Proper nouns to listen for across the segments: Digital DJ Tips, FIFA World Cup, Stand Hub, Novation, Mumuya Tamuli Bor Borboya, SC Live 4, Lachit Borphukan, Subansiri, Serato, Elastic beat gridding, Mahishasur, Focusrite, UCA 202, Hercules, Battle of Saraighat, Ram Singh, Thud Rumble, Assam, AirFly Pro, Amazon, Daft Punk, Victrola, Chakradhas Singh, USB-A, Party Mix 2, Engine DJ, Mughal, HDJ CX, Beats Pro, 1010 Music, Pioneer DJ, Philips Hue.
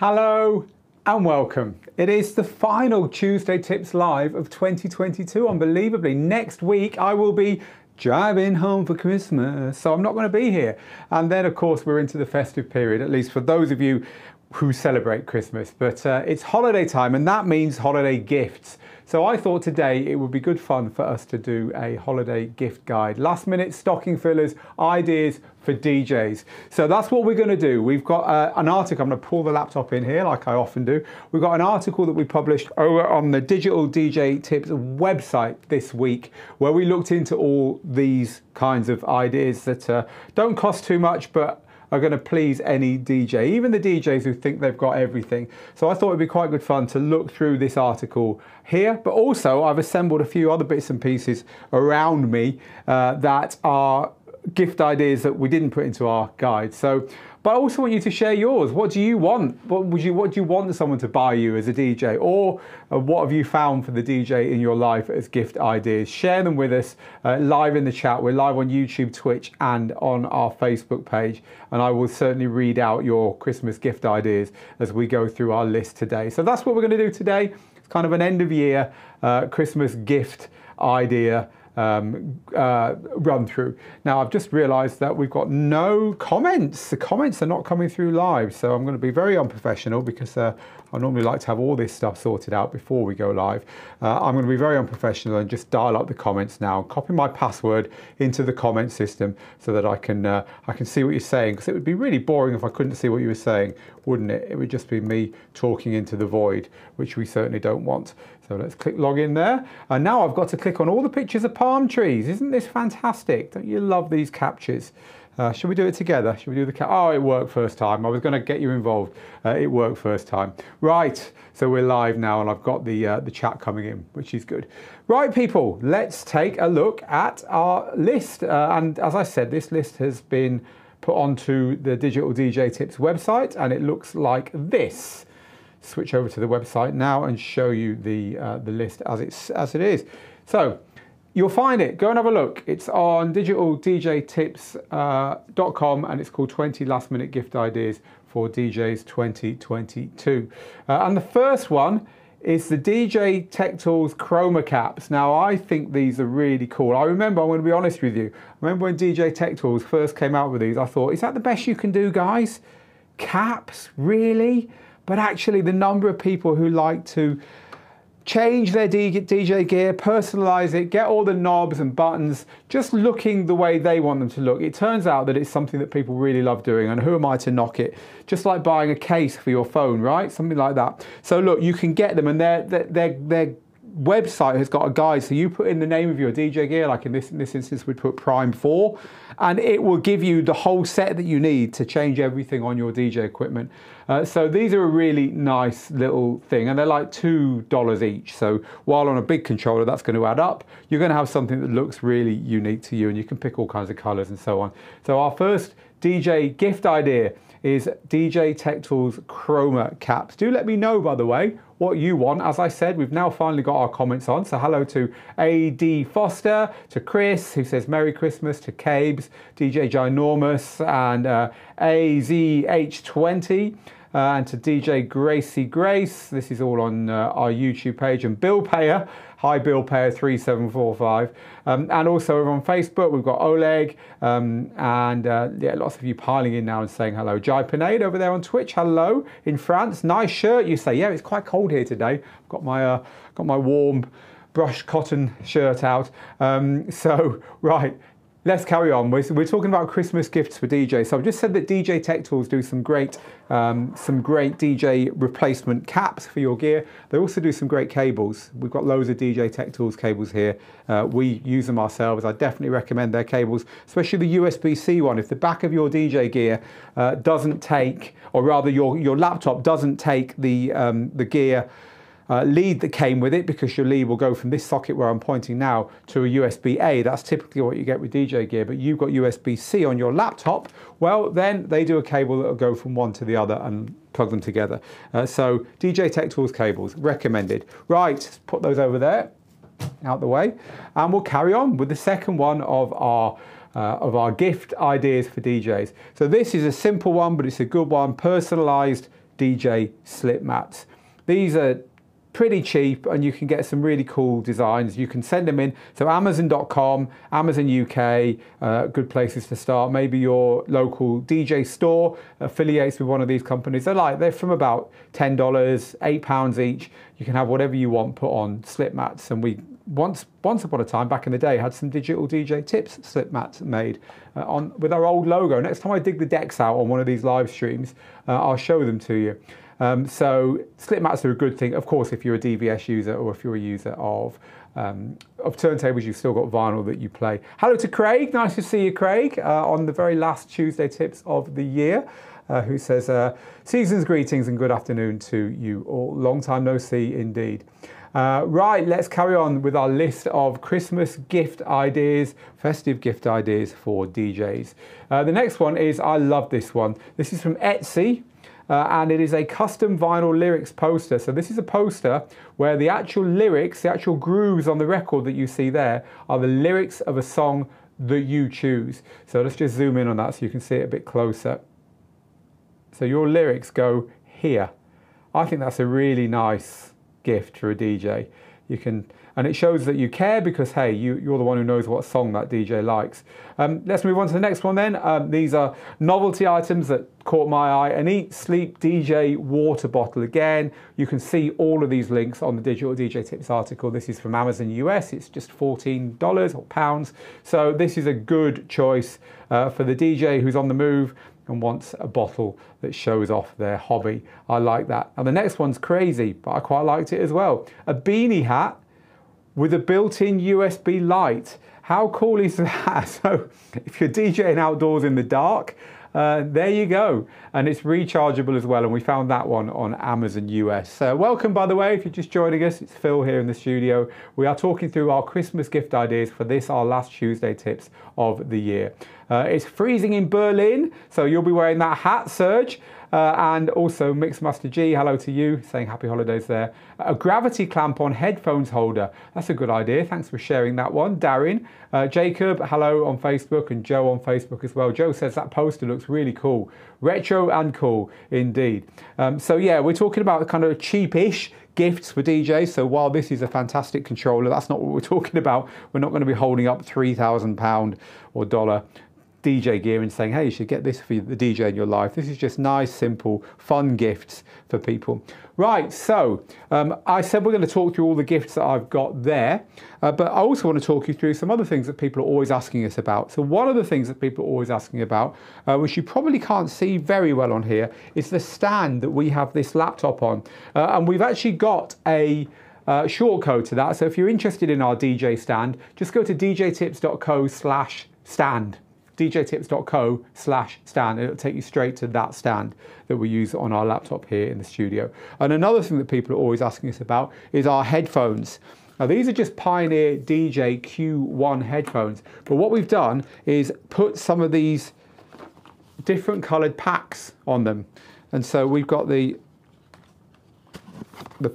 Hello and welcome. It is the final Tuesday Tips Live of 2022. Unbelievably, next week I will be driving home for Christmas, so I'm not going to be here. And then, of course, we're into the festive period, at least for those of you who celebrate Christmas. But it's holiday time, and that means holiday gifts. So I thought today it would be good fun for us to do a holiday gift guide. Last minute stocking fillers, ideas for DJs. So that's what we're going to do. We've got an article. I'm going to pull the laptop in here like I often do. We've got an article that we published over on the Digital DJ Tips website this week, where we looked into all these kinds of ideas that don't cost too much, but are going to please any DJ, even the DJs who think they've got everything. So I thought it'd be quite good fun to look through this article here, but also I've assembled a few other bits and pieces around me that are gift ideas that we didn't put into our guide. So, but I also want you to share yours. What do you want? What do you want someone to buy you as a DJ? Or what have you found for the DJ in your life as gift ideas? Share them with us live in the chat. We're live on YouTube, Twitch, and on our Facebook page. And I will certainly read out your Christmas gift ideas as we go through our list today. So that's what we're going to do today. It's kind of an end of year Christmas gift idea run through. Now, I've just realized that we've got no comments. The comments are not coming through live, so I'm going to be very unprofessional because I normally like to have all this stuff sorted out before we go live. I'm going to be very unprofessional and just dial up the comments now, copy my password into the comment system so that I can see what you're saying, because it would be really boring if I couldn't see what you were saying, wouldn't it? It would just be me talking into the void, which we certainly don't want. So let's click log in there. And now I've got to click on all the pictures of palm trees. Isn't this fantastic? Don't you love these captures? Should we do it together? Should we do the cap? Oh, it worked first time. I was going to get you involved. It worked first time. Right, so we're live now, and I've got the chat coming in, which is good. Right, people, let's take a look at our list. And as I said, this list has been put onto the Digital DJ Tips website, and it looks like this. Switch over to the website now and show you the list as it is. So you'll find it. Go and have a look. It's on digitaldjtips.com, and it's called 20 Last Minute Gift Ideas for DJs 2022. And the first one is the DJ Tech Tools Chroma Caps. Now, I think these are really cool. I remember, I'm going to be honest with you, I remember when DJ Tech Tools first came out with these, I thought, is that the best you can do, guys? Caps? Really? But actually, the number of people who like to change their DJ gear, personalize it, get all the knobs and buttons, just looking the way they want them to look. It turns out that it's something that people really love doing, and who am I to knock it? Just like buying a case for your phone, right? Something like that. So look, you can get them, and their website has got a guide. So you put in the name of your DJ gear, like in this instance, we'd put Prime 4, and it will give you the whole set that you need to change everything on your DJ equipment. So these are a really nice little thing, and they're like $2 each. So while on a big controller, that's going to add up. You're going to have something that looks really unique to you, and you can pick all kinds of colors and so on. So our first DJ gift idea is DJ Tech Tools Chroma Caps. Do let me know, by the way, what you want. As I said, we've now finally got our comments on. So hello to A.D. Foster, to Chris, who says Merry Christmas, to Cabes, DJ Ginormous, and AZH20. And to DJ Gracie Grace. This is all on our YouTube page. And Bill Payer, hi Bill Payer 3745. And also over on Facebook, we've got Oleg, and yeah, lots of you piling in now and saying hello. Jai Pinade over there on Twitch, hello. In France, nice shirt, you say. Yeah, it's quite cold here today. I've got my warm brushed cotton shirt out. So, right. Let's carry on. We're talking about Christmas gifts for DJs. So I've just said that DJ Tech Tools do some great DJ replacement caps for your gear. They also do some great cables. We've got loads of DJ Tech Tools cables here. We use them ourselves. I definitely recommend their cables, especially the USB-C one. If the back of your DJ gear doesn't take, or rather your laptop doesn't take the gear lead that came with it, because your lead will go from this socket where I'm pointing now to a USB-A. That's typically what you get with DJ gear, but you've got USB-C on your laptop. Well, then they do a cable that will go from one to the other and plug them together. So DJ Tech Tools cables, recommended. Right, put those over there, out the way, and we'll carry on with the second one of our gift ideas for DJs. So this is a simple one, but it's a good one, personalized DJ slip mats. These are pretty cheap and you can get some really cool designs. You can send them in, so Amazon.com, Amazon UK, good places to start. Maybe your local DJ store affiliates with one of these companies. They're from about $10, £8 each. You can have whatever you want put on slip mats, and we once upon a time, back in the day, had some Digital DJ Tips slip mats made with our old logo. Next time I dig the decks out on one of these live streams, I'll show them to you. So slip mats are a good thing, of course, if you're a DVS user or if you're a user of turntables. You've still got vinyl that you play. Hello to Craig, nice to see you, Craig, on the very last Tuesday Tips of the year, who says, season's greetings and good afternoon to you all. Long time no see indeed. Right, let's carry on with our list of Christmas gift ideas, festive gift ideas for DJs. The next one is, I love this one. This is from Etsy. And it is a custom vinyl lyrics poster. So this is a poster where the actual lyrics, the actual grooves on the record that you see there are the lyrics of a song that you choose. So let's just zoom in on that so you can see it a bit closer. So your lyrics go here. I think that's a really nice gift for a DJ. You can, and it shows that you care because, hey, you're the one who knows what song that DJ likes. Let's move on to the next one then. These are novelty items that caught my eye. An Eat Sleep DJ water bottle. Again, you can see all of these links on the Digital DJ Tips article. This is from Amazon US. It's just $14 or pounds. So this is a good choice for the DJ who's on the move and wants a bottle that shows off their hobby. I like that. And the next one's crazy, but I quite liked it as well. A beanie hat with a built-in USB light. How cool is that? So if you're DJing outdoors in the dark, there you go. And it's rechargeable as well. And we found that one on Amazon US. So welcome, by the way, if you're just joining us, it's Phil here in the studio. We are talking through our Christmas gift ideas for this, our last Tuesday Tips of the year. It's freezing in Berlin, so you'll be wearing that hat, Serge. And also Mixmaster G, hello to you, saying happy holidays there. A gravity clamp on headphones holder. That's a good idea. Thanks for sharing that one, Darren. Jacob, hello on Facebook, and Joe on Facebook as well. Joe says that poster looks really cool. Retro and cool indeed. So yeah, we're talking about kind of cheapish gifts for DJs. So while this is a fantastic controller, that's not what we're talking about. We're not going to be holding up £3,000 or dollar DJ gear and saying, hey, you should get this for the DJ in your life. This is just nice, simple, fun gifts for people. Right, so I said we're going to talk through all the gifts that I've got there, but I also want to talk you through some other things that people are always asking us about. So one of the things that people are always asking about, which you probably can't see very well on here, is the stand that we have this laptop on. And we've actually got a short code to that. So if you're interested in our DJ stand, just go to djtips.co/stand. djtips.co/stand, and it'll take you straight to that stand that we use on our laptop here in the studio. And another thing that people are always asking us about is our headphones. Now these are just Pioneer DJ Q1 headphones, but what we've done is put some of these different coloured packs on them. And so we've got the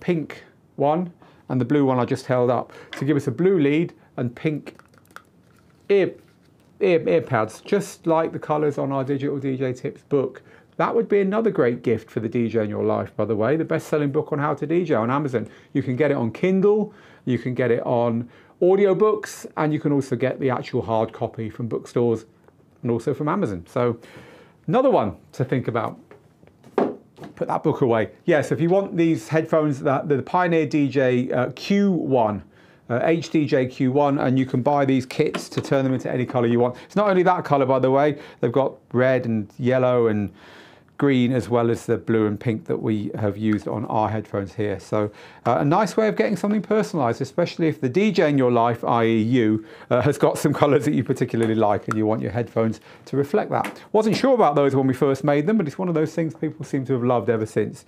pink one and the blue one I just held up to give us a blue lead and pink ear pads, just like the colours on our Digital DJ Tips book. That would be another great gift for the DJ in your life, by the way. The best-selling book on how to DJ on Amazon. You can get it on Kindle, you can get it on audiobooks, and you can also get the actual hard copy from bookstores and also from Amazon. So another one to think about. Put that book away. Yes, if you want these headphones, the Pioneer DJ Q1. HDJ Q1, and you can buy these kits to turn them into any colour you want. It's not only that colour, by the way, they've got red and yellow and green, as well as the blue and pink that we have used on our headphones here. So a nice way of getting something personalised, especially if the DJ in your life, i.e. you, has got some colours that you particularly like and you want your headphones to reflect that. Wasn't sure about those when we first made them, but it's one of those things people seem to have loved ever since.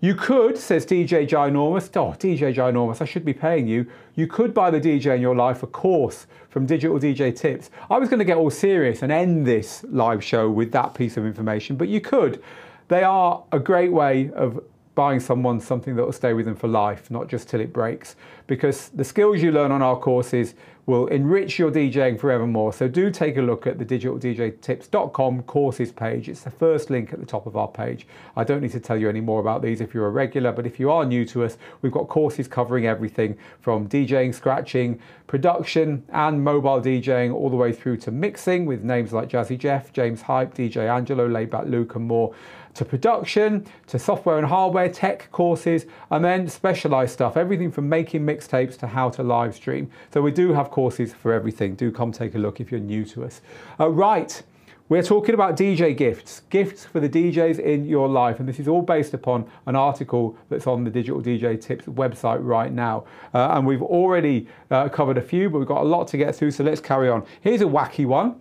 You could, says DJ Ginormous, oh, DJ Ginormous, I should be paying you. You could buy the DJ in your life a course from Digital DJ Tips. I was going to get all serious and end this live show with that piece of information, but you could. They are a great way of buying someone something that will stay with them for life, not just till it breaks. Because the skills you learn on our courses will enrich your DJing forevermore. So do take a look at the digitaldjtips.com courses page. It's the first link at the top of our page. I don't need to tell you any more about these if you're a regular, but if you are new to us, we've got courses covering everything from DJing, scratching, production and mobile DJing, all the way through to mixing with names like Jazzy Jeff, James Hype, DJ Angelo, Layback Luke and more, to production, to software and hardware, tech courses, and then specialized stuff, everything from making mixtapes to how to live stream. So we do have courses for everything. Do come take a look if you're new to us. Right, we're talking about DJ gifts, gifts for the DJs in your life. And this is all based upon an article that's on the Digital DJ Tips website right now. And we've already covered a few, but we've got a lot to get through, so let's carry on. Here's a wacky one.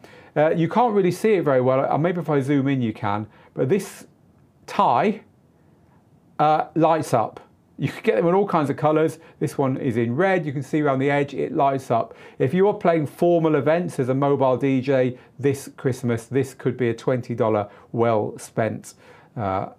You can't really see it very well. Maybe if I zoom in, you can, but this tie lights up. You can get them in all kinds of colors. This one is in red. You can see around the edge, it lights up. If you are playing formal events as a mobile DJ this Christmas, this could be a $20 well spent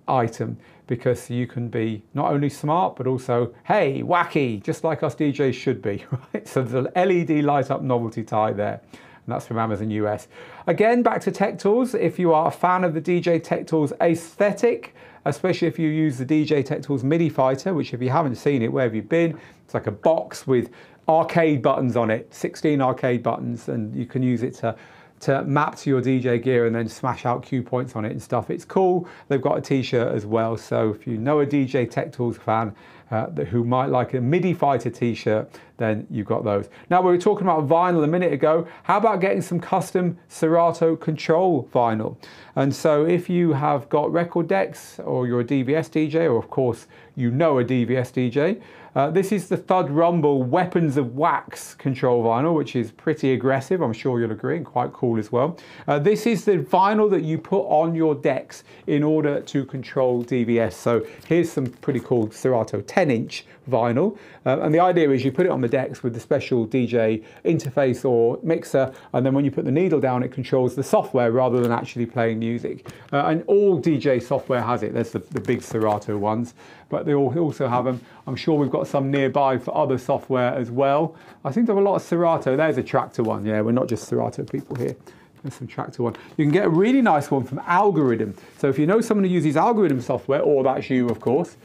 item, because you can be not only smart, but also, hey, wacky, just like us DJs should be, right? So there's an LED light up novelty tie there. And that's from Amazon US. Again, back to Tech Tools. If you are a fan of the DJ Tech Tools aesthetic, especially if you use the DJ Tech Tools MIDI Fighter, which if you haven't seen it, where have you been? It's like a box with arcade buttons on it, 16 arcade buttons, and you can use it to map to your DJ gear and then smash out cue points on it and stuff. It's cool. They've got a t-shirt as well. So if you know a DJ Tech Tools fan who might like a MIDI Fighter t-shirt, then you've got those. Now, we were talking about vinyl a minute ago. How about getting some custom Serato control vinyl? And so if you have got record decks, or you're a DVS DJ, or of course, you know a DVS DJ, this is the Thud Rumble Weapons of Wax control vinyl, which is pretty aggressive, I'm sure you'll agree, and quite cool as well. This is the vinyl that you put on your decks in order to control DVS. So here's some pretty cool Serato 10-inch vinyl. And the idea is you put it on the decks with the special DJ interface or mixer, and then when you put the needle down, it controls the software rather than actually playing music. And all DJ software has it. There's the big Serato ones, but they all also have them. I'm sure we've got some nearby for other software as well. I think there are a lot of Serato. There's a Traktor one. Yeah, we're not just Serato people here. There's some Traktor one. You can get a really nice one from Algorithm. So if you know someone who uses Algorithm software, or that's you, of course,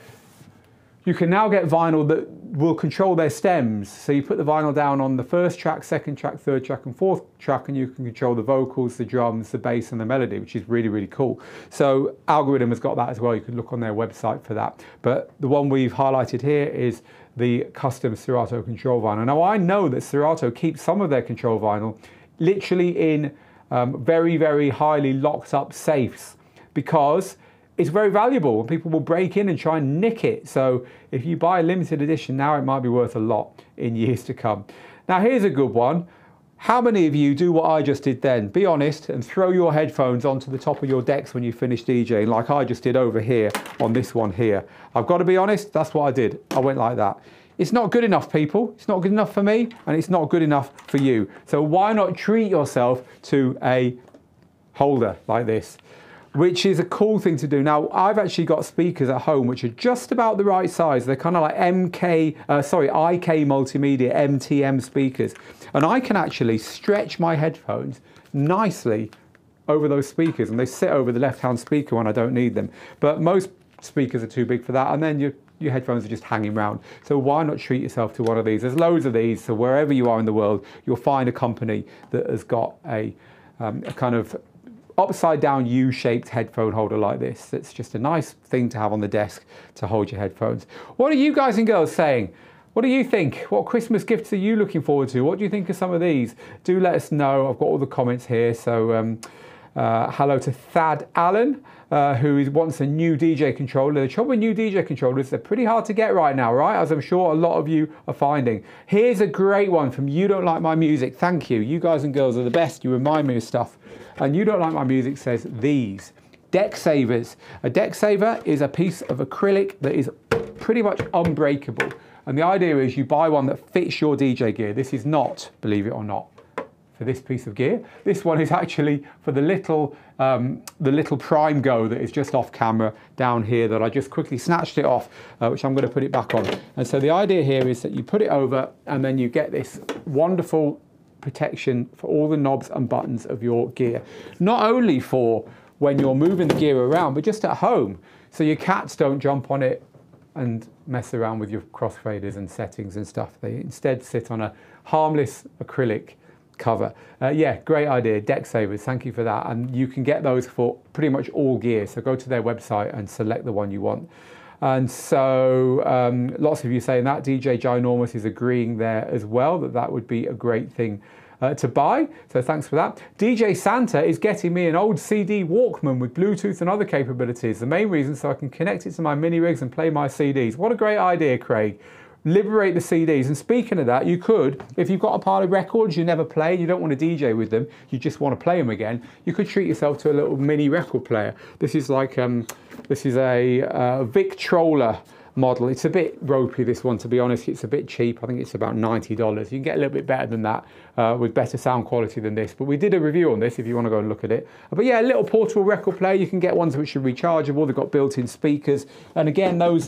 you can now get vinyl that will control their stems. So you put the vinyl down on the first track, second track, third track, and fourth track, and you can control the vocals, the drums, the bass, and the melody, which is really, really cool. So Algorithm has got that as well. You can look on their website for that. But the one we've highlighted here is the custom Serato control vinyl. Now, I know that Serato keeps some of their control vinyl literally in very, very highly locked up safes, because it's very valuable and people will break in and try and nick it. So if you buy a limited edition now, it might be worth a lot in years to come. Now, here's a good one. How many of you do what I just did then? Be honest and throw your headphones onto the top of your decks when you finish DJing, like I just did over here on this one here. I've got to be honest, that's what I did. I went like that. It's not good enough, people. It's not good enough for me, and it's not good enough for you. So why not treat yourself to a holder like this, which is a cool thing to do. Now, I've actually got speakers at home which are just about the right size. They're kind of like IK Multimedia, MTM speakers. And I can actually stretch my headphones nicely over those speakers, and they sit over the left-hand speaker when I don't need them. But most speakers are too big for that, and then your headphones are just hanging around. So why not treat yourself to one of these? There's loads of these, so wherever you are in the world, you'll find a company that has got a kind of upside down U-shaped headphone holder like this. It's just a nice thing to have on the desk to hold your headphones. What are you guys and girls saying? What do you think? What Christmas gifts are you looking forward to? What do you think of some of these? Do let us know. I've got all the comments here. So hello to Thad Allen, who wants a new DJ controller. The trouble with new DJ controllers, they're pretty hard to get right now, right? As I'm sure a lot of you are finding. Here's a great one from You Don't Like My Music. Thank you. You guys and girls are the best. You remind me of stuff. And You Don't Like My Music says these, deck savers. A deck saver is a piece of acrylic that is pretty much unbreakable. And the idea is you buy one that fits your DJ gear. This is not, believe it or not, for this piece of gear. This one is actually for the little Prime Go that is just off camera down here that I just quickly snatched it off, which I'm going to put it back on. And so the idea here is that you put it over and then you get this wonderful protection for all the knobs and buttons of your gear. Not only for when you're moving the gear around, but just at home. So your cats don't jump on it and mess around with your crossfaders and settings and stuff. They instead sit on a harmless acrylic cover. Yeah, great idea, Deck Savers, thank you for that. And you can get those for pretty much all gear. So go to their website and select the one you want. And so lots of you saying that. DJ Ginormous is agreeing there as well, that that would be a great thing to buy. So thanks for that. DJ Santa is getting me an old CD Walkman with Bluetooth and other capabilities. The main reason so I can connect it to my mini rigs and play my CDs. What a great idea, Craig. Liberate the CDs. And speaking of that, you could, if you've got a pile of records you never play, you don't want to DJ with them, you just want to play them again, you could treat yourself to a little mini record player. This is like, this is a Victrola model. It's a bit ropey, this one, to be honest. It's a bit cheap. I think it's about $90. You can get a little bit better than that with better sound quality than this. But we did a review on this if you want to go and look at it. But yeah, a little portable record player. You can get ones which are rechargeable. They've got built-in speakers. And again, those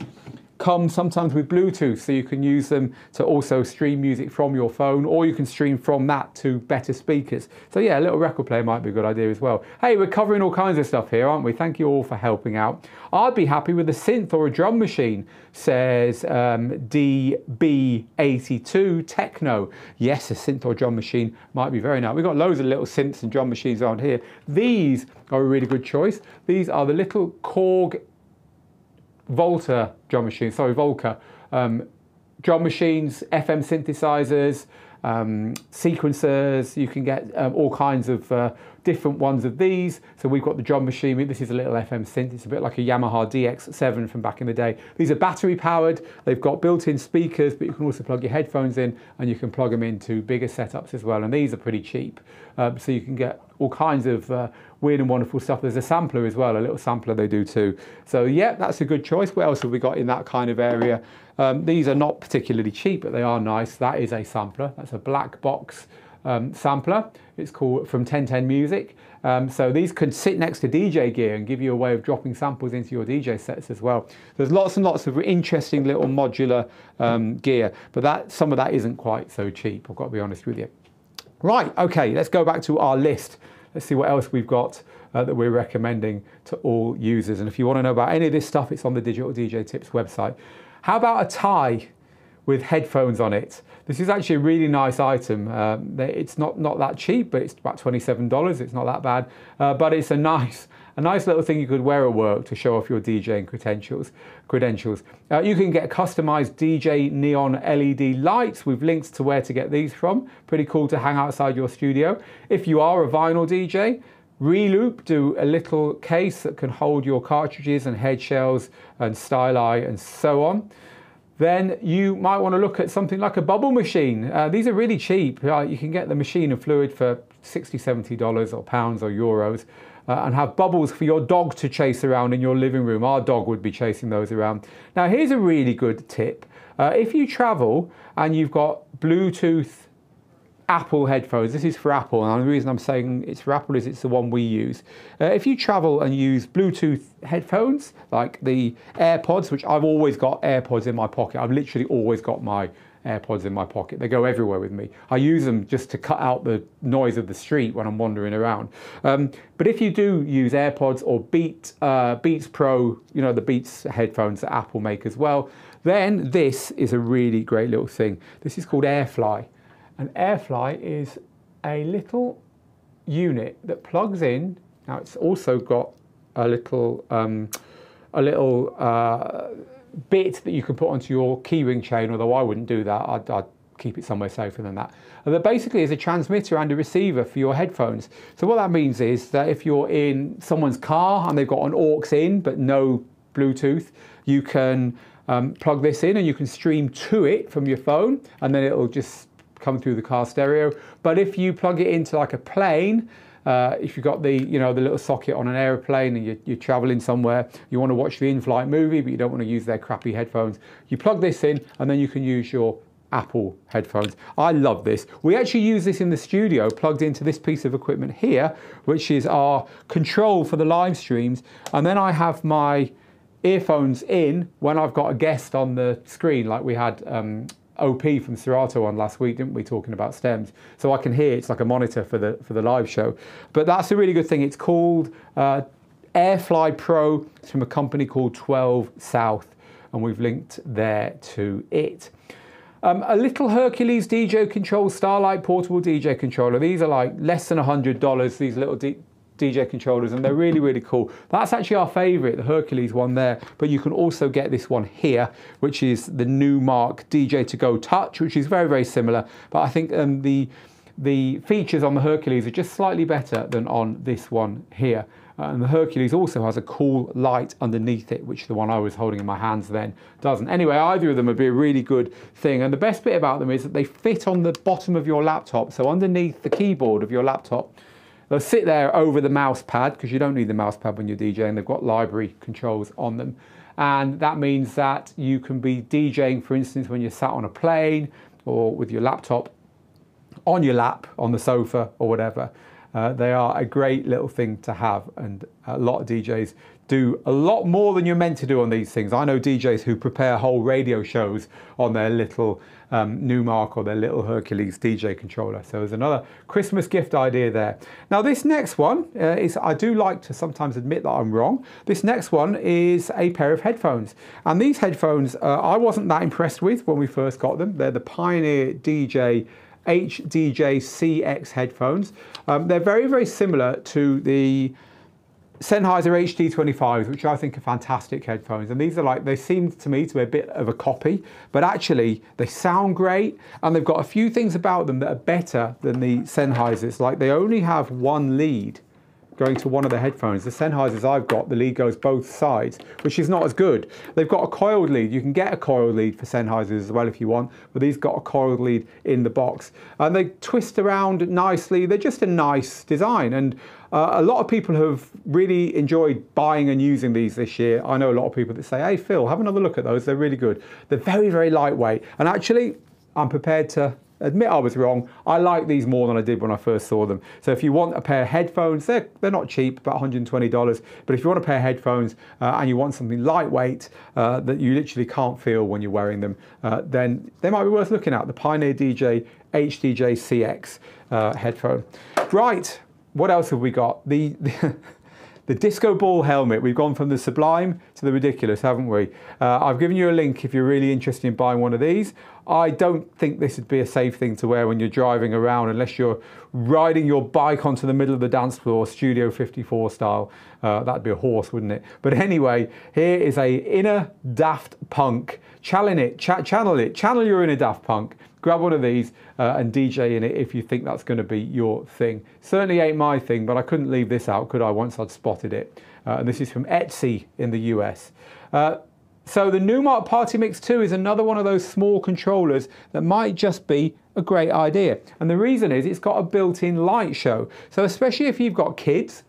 come sometimes with Bluetooth, so you can use them to also stream music from your phone, or you can stream from that to better speakers. So yeah, a little record player might be a good idea as well. Hey, we're covering all kinds of stuff here, aren't we? Thank you all for helping out. I'd be happy with a synth or a drum machine, says DB82 Techno. Yes, a synth or drum machine might be very nice. We've got loads of little synths and drum machines around here. These are a really good choice. These are the little Korg Volca drum machines, FM synthesizers, sequencers. You can get all kinds of different ones of these. So we've got the drum machine. This is a little FM synth. It's a bit like a Yamaha DX7 from back in the day. These are battery powered. They've got built-in speakers, but you can also plug your headphones in and you can plug them into bigger setups as well. And these are pretty cheap. So you can get all kinds of weird and wonderful stuff. There's a sampler as well, a little sampler they do too. So yeah, that's a good choice. What else have we got in that kind of area? These are not particularly cheap, but they are nice. That is a sampler. That's a black box sampler. It's called from 1010 Music. So these can sit next to DJ gear and give you a way of dropping samples into your DJ sets as well. There's lots and lots of interesting little modular gear, but that some of that isn't quite so cheap, I've got to be honest with you. Right, okay, let's go back to our list. Let's see what else we've got that we're recommending to all users. And if you want to know about any of this stuff, it's on the Digital DJ Tips website. How about a tie with headphones on it? This is actually a really nice item. It's not that cheap, but it's about $27. It's not that bad, but it's a nice little thing you could wear at work to show off your DJing credentials. You can get customized DJ neon LED lights with links to where to get these from. Pretty cool to hang outside your studio. If you are a vinyl DJ, ReLoop do a little case that can hold your cartridges and head shells and styli and so on. Then you might want to look at something like a bubble machine. These are really cheap. You can get the machine and fluid for $60, $70 or pounds or euros. And have bubbles for your dog to chase around in your living room. Our dog would be chasing those around. Now, here's a really good tip. If you travel and you've got Bluetooth Apple headphones, this is for Apple, and the reason I'm saying it's for Apple is it's the one we use. If you travel and use Bluetooth headphones, like the AirPods, which I've always got AirPods in my pocket. I've literally always got my AirPods in my pocket. They go everywhere with me. I use them just to cut out the noise of the street when I'm wandering around. But if you do use AirPods or Beats Pro, you know, the Beats headphones that Apple make as well, then this is a really great little thing. This is called AirFly. And AirFly is a little unit that plugs in. Now, it's also got a little bit that you can put onto your keyring chain, although I wouldn't do that. I'd keep it somewhere safer than that. And that basically is a transmitter and a receiver for your headphones. So what that means is that if you're in someone's car and they've got an aux in but no Bluetooth, you can plug this in and you can stream to it from your phone, and then it'll just come through the car stereo. But if you plug it into like a plane, if you've got the, you know, the little socket on an aeroplane and you're traveling somewhere, you want to watch the in-flight movie, but you don't want to use their crappy headphones, you plug this in and then you can use your Apple headphones. I love this. We actually use this in the studio, plugged into this piece of equipment here, which is our control for the live streams. And then I have my earphones in when I've got a guest on the screen, like we had OP from Serato on last week, didn't we, talking about stems? So I can hear it's like a monitor for the live show. But that's a really good thing. It's called Airfly Pro. It's from a company called 12 South, and we've linked there to it. A little Hercules DJ Control Starlight portable DJ controller. These are like less than $100, these little DJ controllers, and they're really, really cool. That's actually our favorite, the Hercules one there, but you can also get this one here, which is the Numark DJ To Go Touch, which is very, very similar, but I think the features on the Hercules are just slightly better than on this one here. And the Hercules also has a cool light underneath it, which the one I was holding in my hands then doesn't. Anyway, either of them would be a really good thing. And the best bit about them is that they fit on the bottom of your laptop. So underneath the keyboard of your laptop, they'll sit there over the mouse pad, because you don't need the mouse pad when you're DJing. They've got library controls on them. And that means that you can be DJing, for instance, when you're sat on a plane or with your laptop on your lap, on the sofa or whatever. They are a great little thing to have, and a lot of DJs do a lot more than you're meant to do on these things. I know DJs who prepare whole radio shows on their little Numark or their little Hercules DJ controller. So there's another Christmas gift idea there. Now this next one is, I do like to sometimes admit that I'm wrong. This next one is a pair of headphones. And these headphones, I wasn't that impressed with when we first got them. They're the Pioneer DJ HDJ CX headphones. They're very, very similar to the Sennheiser HD25s, which I think are fantastic headphones. And these are like, they seem to me to be a bit of a copy, but actually they sound great. And they've got a few things about them that are better than the Sennheisers. Like they only have one lead going to one of the headphones. The Sennheisers I've got, the lead goes both sides, which is not as good. They've got a coiled lead. You can get a coiled lead for Sennheisers as well if you want, but these got a coiled lead in the box. And they twist around nicely. They're just a nice design. And a lot of people have really enjoyed buying and using these this year. I know a lot of people that say, hey, Phil, have another look at those. They're really good. They're very, very lightweight. And actually, I'm prepared to admit I was wrong. I like these more than I did when I first saw them. So if you want a pair of headphones, they're not cheap, about $120. But if you want a pair of headphones and you want something lightweight that you literally can't feel when you're wearing them, then they might be worth looking at. The Pioneer DJ HDJ CX headphone. Right, what else have we got? The disco ball helmet. We've gone from the sublime to the ridiculous, haven't we? I've given you a link if you're really interested in buying one of these. I don't think this would be a safe thing to wear when you're driving around unless you're riding your bike onto the middle of the dance floor, Studio 54 style. That'd be a horse, wouldn't it? But anyway, here is a inner Daft Punk. Channel your inner Daft Punk. Grab one of these and DJ in it if you think that's going to be your thing. Certainly ain't my thing, but I couldn't leave this out, could I, once I'd spotted it. And this is from Etsy in the US. So the Numark Party Mix 2 is another one of those small controllers that might just be a great idea. And the reason is it's got a built-in light show. So especially if you've got kids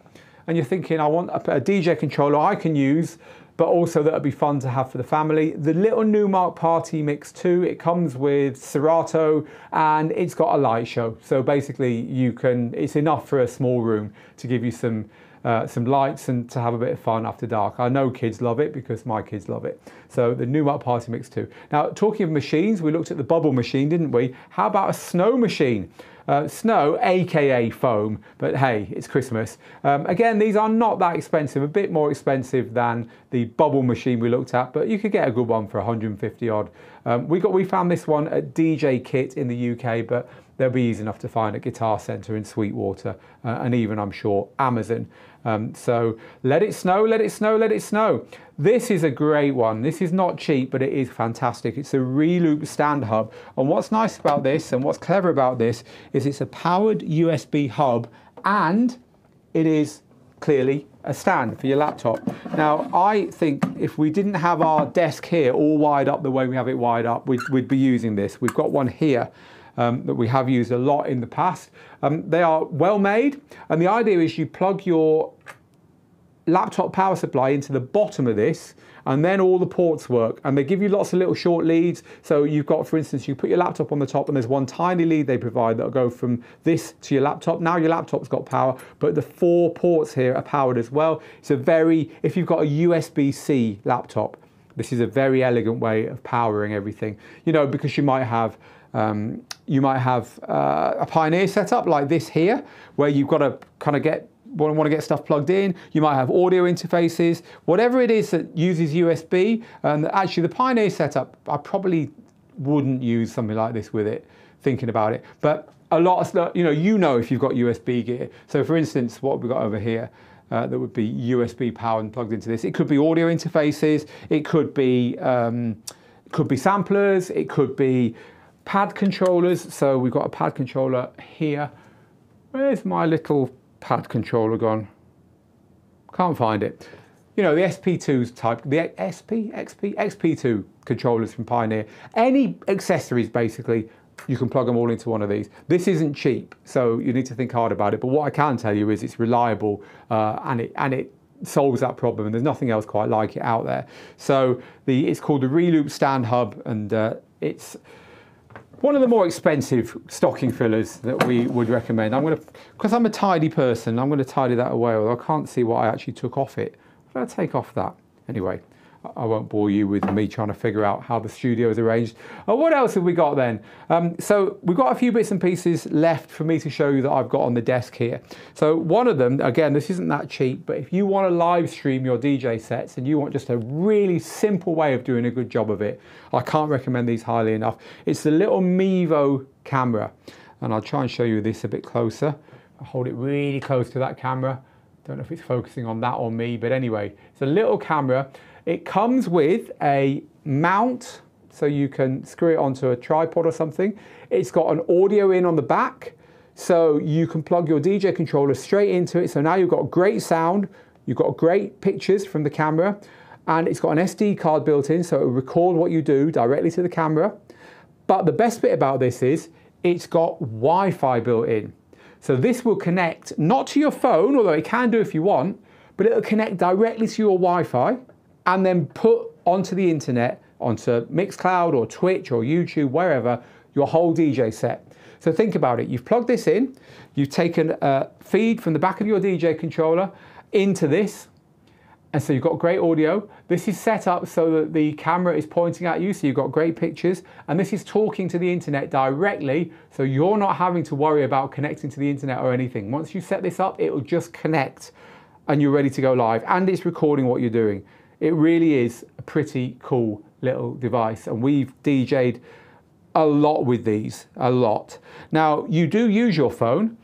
and you're thinking, I want a DJ controller I can use, but also that'd be fun to have for the family. The little Numark Party Mix 2, it comes with Serato and it's got a light show. So basically you can, it's enough for a small room to give you some lights and to have a bit of fun after dark. I know kids love it because my kids love it. So the Numark Party Mix 2. Now, talking of machines, we looked at the bubble machine, didn't we? How about a snow machine? Snow, AKA foam, but hey, it's Christmas. Again, these are not that expensive, a bit more expensive than the bubble machine we looked at, but you could get a good one for 150 odd. We found this one at DJ Kit in the UK, but they'll be easy enough to find at Guitar Centre in Sweetwater, and even, I'm sure, Amazon. So let it snow, let it snow, let it snow. This is a great one. This is not cheap, but it is fantastic. It's a ReLoop Stand Hub. And what's nice about this and what's clever about this is it's a powered USB hub and it is clearly a stand for your laptop. Now, I think if we didn't have our desk here all wired up the way we have it wired up, we'd be using this. We've got one here that we have used a lot in the past. They are well made, and the idea is you plug your laptop power supply into the bottom of this, and then all the ports work, and they give you lots of little short leads. So you've got, for instance, you put your laptop on the top and there's one tiny lead they provide that'll go from this to your laptop. Now your laptop's got power, but the four ports here are powered as well. If you've got a USB-C laptop, This is a very elegant way of powering everything, you know, because you might have a Pioneer setup like this here, where you've got to kind of want to get stuff plugged in. You might have audio interfaces, whatever it is that uses USB. And actually the Pioneer setup, I probably wouldn't use something like this with it, thinking about it. But a lot of stuff, you know if you've got USB gear. So for instance, what we've got over here, that would be USB powered and plugged into this. It could be audio interfaces, it could be samplers, it could be pad controllers. So we've got a pad controller here. Where's my little pad controller gone? Can't find it. You know, the SP2s type, the XP2 controllers from Pioneer. Any accessories, basically, you can plug them all into one of these. This isn't cheap, so you need to think hard about it. But what I can tell you is it's reliable, and it solves that problem. And there's nothing else quite like it out there. So it's called the ReLoop Stand Hub, and it's one of the more expensive stocking fillers that we would recommend. Because I'm a tidy person, I'm going to tidy that away. Although I can't see what I actually took off it. I'll take off that anyway. I won't bore you with me trying to figure out how the studio is arranged. Oh, what else have we got then? So we've got a few bits and pieces left for me to show you that I've got on the desk here. So one of them, again, this isn't that cheap, but if you want to live stream your DJ sets and you want just a really simple way of doing a good job of it, I can't recommend these highly enough. It's the little Mevo camera. And I'll try and show you this a bit closer. I'll hold it really close to that camera. Don't know if it's focusing on that or me, but anyway, it's a little camera. It comes with a mount, so you can screw it onto a tripod or something. It's got an audio in on the back, so you can plug your DJ controller straight into it. So now you've got great sound, you've got great pictures from the camera, and it's got an SD card built in, so it'll record what you do directly to the camera. But the best bit about this is it's got Wi-Fi built in. So this will connect, not to your phone, although it can do if you want, but it'll connect directly to your Wi-Fi and then put onto the internet, onto Mixcloud or Twitch or YouTube, wherever, your whole DJ set. So think about it. You've plugged this in, you've taken a feed from the back of your DJ controller into this, and so you've got great audio. This is set up so that the camera is pointing at you, so you've got great pictures. And this is talking to the internet directly, so you're not having to worry about connecting to the internet or anything. Once you set this up, it will just connect and you're ready to go live. And it's recording what you're doing. It really is a pretty cool little device. And we've DJ'd a lot with these, a lot. Now, you do use your phone.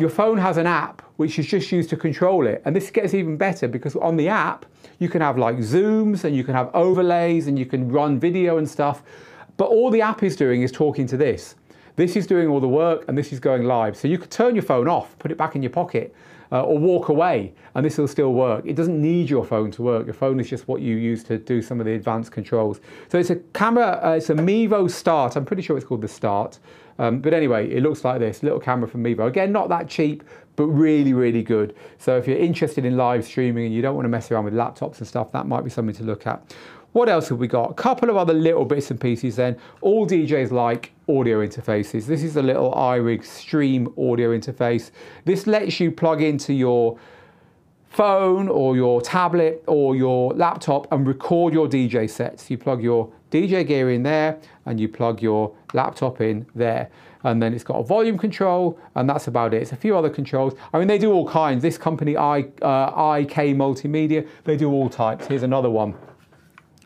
Your phone has an app which is just used to control it. And this gets even better because on the app, you can have like zooms and you can have overlays and you can run video and stuff. But all the app is doing is talking to this. This is doing all the work and this is going live. So you could turn your phone off, put it back in your pocket, or walk away, and this will still work. It doesn't need your phone to work. Your phone is just what you use to do some of the advanced controls. So it's a camera, it's a Mevo Start. I'm pretty sure it's called the Start. But anyway, it looks like this, little camera from Mevo. Again, not that cheap, but really, really good. So if you're interested in live streaming and you don't want to mess around with laptops and stuff, that might be something to look at. What else have we got? A couple of other little bits and pieces then. All DJs like audio interfaces. This is the little iRig Stream audio interface. This lets you plug into your phone or your tablet or your laptop and record your DJ sets. You plug your DJ gear in there and you plug your laptop in there. And then it's got a volume control, and that's about it. It's a few other controls. I mean, they do all kinds. This company, IK Multimedia, they do all types. Here's another one.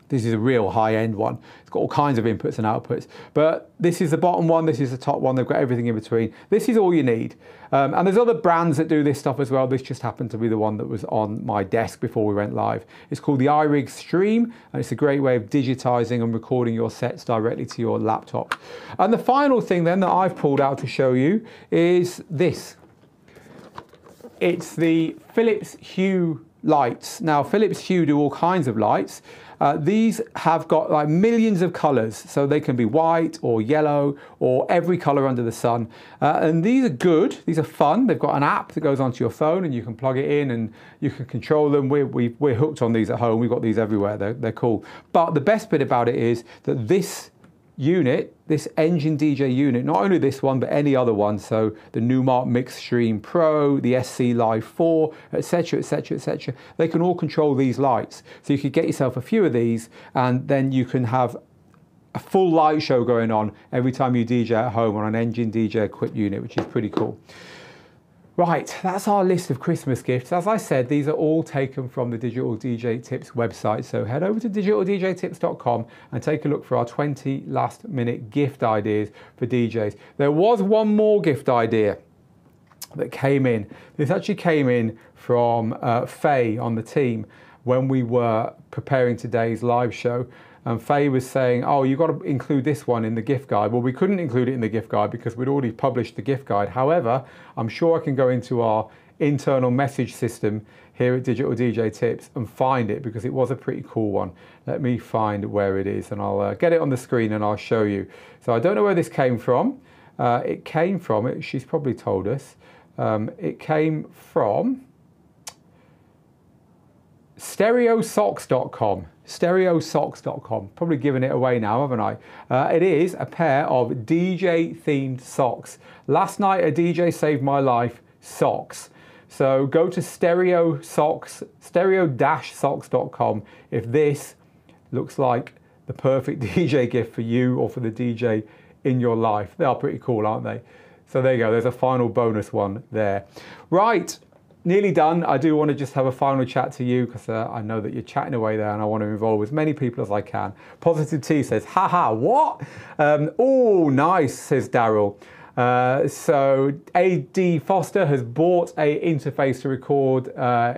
This is a real high-end one. It's got all kinds of inputs and outputs. But this is the bottom one, this is the top one. They've got everything in between. This is all you need. And there's other brands that do this stuff as well. This just happened to be the one that was on my desk before we went live. It's called the iRig Stream, and it's a great way of digitizing and recording your sets directly to your laptop. And the final thing then that I've pulled out to show you is this. It's the Philips Hue lights. Now, Philips Hue do all kinds of lights. These have got like millions of colors, so they can be white or yellow or every color under the sun. And these are good, these are fun. They've got an app that goes onto your phone and you can plug it in and you can control them. We're hooked on these at home, we've got these everywhere, they're cool. But the best bit about it is that this unit, this Engine DJ unit, not only this one, but any other one, so the Numark Mix Stream Pro, the SC Live 4, etc, etc, etc, they can all control these lights. So you could get yourself a few of these, and then you can have a full light show going on every time you DJ at home on an Engine DJ equipped unit, which is pretty cool. Right, that's our list of Christmas gifts. As I said, these are all taken from the Digital DJ Tips website, so head over to digitaldjtips.com and take a look for our 20 last minute gift ideas for DJs. There was one more gift idea that came in. This actually came in from Faye on the team when we were preparing today's live show. And Faye was saying, oh, you've got to include this one in the gift guide. Well, we couldn't include it in the gift guide because we'd already published the gift guide. However, I'm sure I can go into our internal message system here at Digital DJ Tips and find it, because it was a pretty cool one. Let me find where it is, and I'll get it on the screen and I'll show you. So I don't know where this came from. It came from, she's probably told us, it came from Stereosocks.com. Stereosocks.com. Probably giving it away now, haven't I? It is a pair of DJ themed socks. Last night a DJ saved my life socks. So go to Stereosocks, stereo-socks.com if this looks like the perfect DJ gift for you or for the DJ in your life. They are pretty cool, aren't they? So there you go, there's a final bonus one there. Right. Nearly done. I do want to just have a final chat to you, because I know that you're chatting away there and I want to involve as many people as I can. Positive T says, haha, what? Oh, nice, says Daryl. So AD Foster has bought a interface to record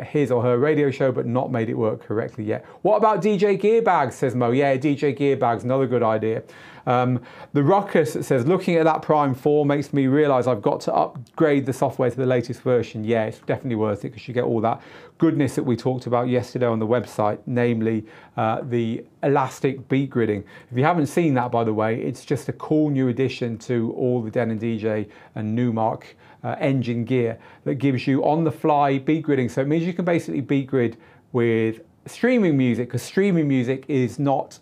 his or her radio show, but not made it work correctly yet. What about DJ gear bags, says Mo? Yeah, DJ gear bags, another good idea. The Ruckus says, looking at that Prime 4 makes me realize I've got to upgrade the software to the latest version. Yeah, it's definitely worth it, because you get all that goodness that we talked about yesterday on the website, namely the elastic beat gridding. If you haven't seen that, by the way, it's just a cool new addition to all the Den & DJ and Numark Engine gear that gives you on-the-fly beat gridding. So it means you can basically beat grid with streaming music, because streaming music is not,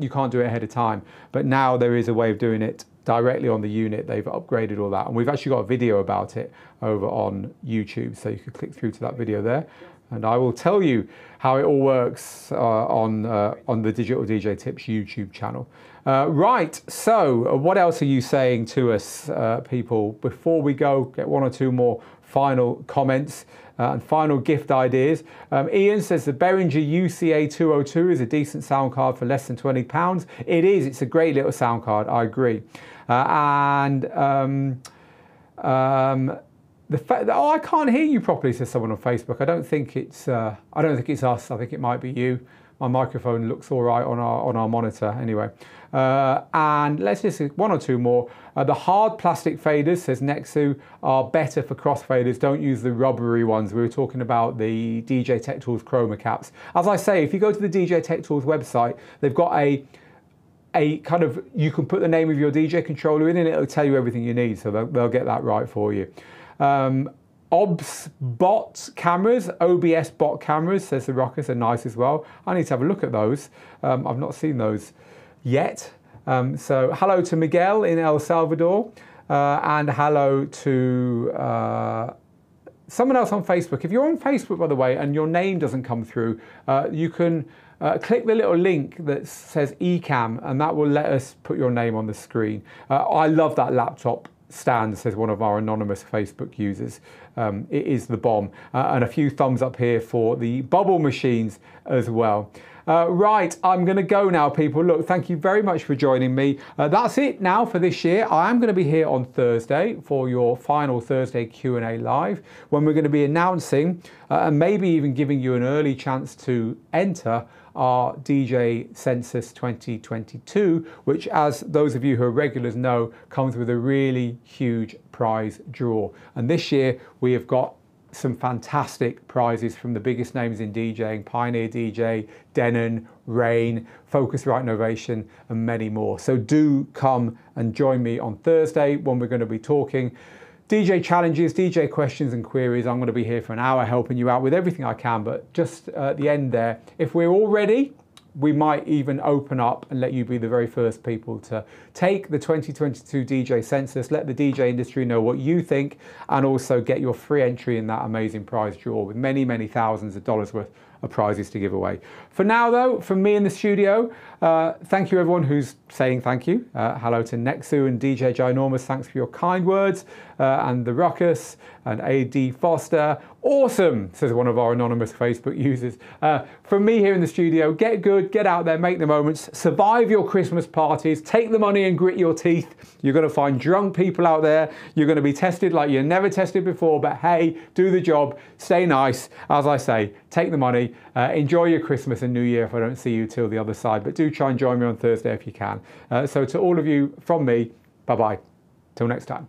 you can't do it ahead of time. But now there is a way of doing it directly on the unit. They've upgraded all that. And we've actually got a video about it over on YouTube. So you could click through to that video there. And I will tell you how it all works on the Digital DJ Tips YouTube channel. Right, so what else are you saying to us, people? Before we go, get one or two more final comments and final gift ideas. Ian says the Behringer UCA 202 is a decent sound card for less than £20. It is, it's a great little sound card, I agree. The fact that, oh, I can't hear you properly, says someone on Facebook. I don't think it's us. I think it might be you. My microphone looks all right on our monitor anyway. And let's just one or two more. The hard plastic faders, says Nexu, are better for crossfaders. Don't use the rubbery ones. We were talking about the DJ Tech Tools Chroma Caps. As I say, if you go to the DJ Tech Tools website, they've got a kind of, you can put the name of your DJ controller in and it'll tell you everything you need. So they'll get that right for you. OBS bot cameras, OBS bot cameras, says the Rockers, are nice as well. I need to have a look at those. I've not seen those yet. So hello to Miguel in El Salvador, and hello to someone else on Facebook. If you're on Facebook, by the way, and your name doesn't come through, you can click the little link that says eCam, and that will let us put your name on the screen. I love that laptop stand, says one of our anonymous Facebook users. It is the bomb. And a few thumbs up here for the bubble machines as well. Right, I'm going to go now, people. Look, thank you very much for joining me. That's it now for this year. I am going to be here on Thursday for your final Thursday Q&A live, when we're going to be announcing and maybe even giving you an early chance to enter our DJ Census 2022, which, as those of you who are regulars know, comes with a really huge prize draw. And this year we have got some fantastic prizes from the biggest names in DJing: Pioneer DJ, Denon, Rain, Focusrite Novation, and many more. So do come and join me on Thursday, when we're going to be talking DJ challenges, DJ questions and queries. I'm going to be here for an hour helping you out with everything I can, but just at the end there, if we're all ready, we might even open up and let you be the very first people to take the 2022 DJ census, let the DJ industry know what you think, and also get your free entry in that amazing prize draw with many, many thousands of dollars worth of prizes to give away. For now though, from me in the studio, thank you everyone who's saying thank you. Hello to Nexu and DJ Ginormous, thanks for your kind words, and The Ruckus and AD Foster. Awesome, says one of our anonymous Facebook users. From me here in the studio, get good, get out there, make the moments, survive your Christmas parties, take the money and grit your teeth. You're gonna find drunk people out there. You're gonna be tested like you're never tested before, but hey, do the job, stay nice. As I say, take the money, enjoy your Christmas and New Year if I don't see you till the other side, but do try and join me on Thursday if you can. So to all of you, from me, bye-bye, till next time.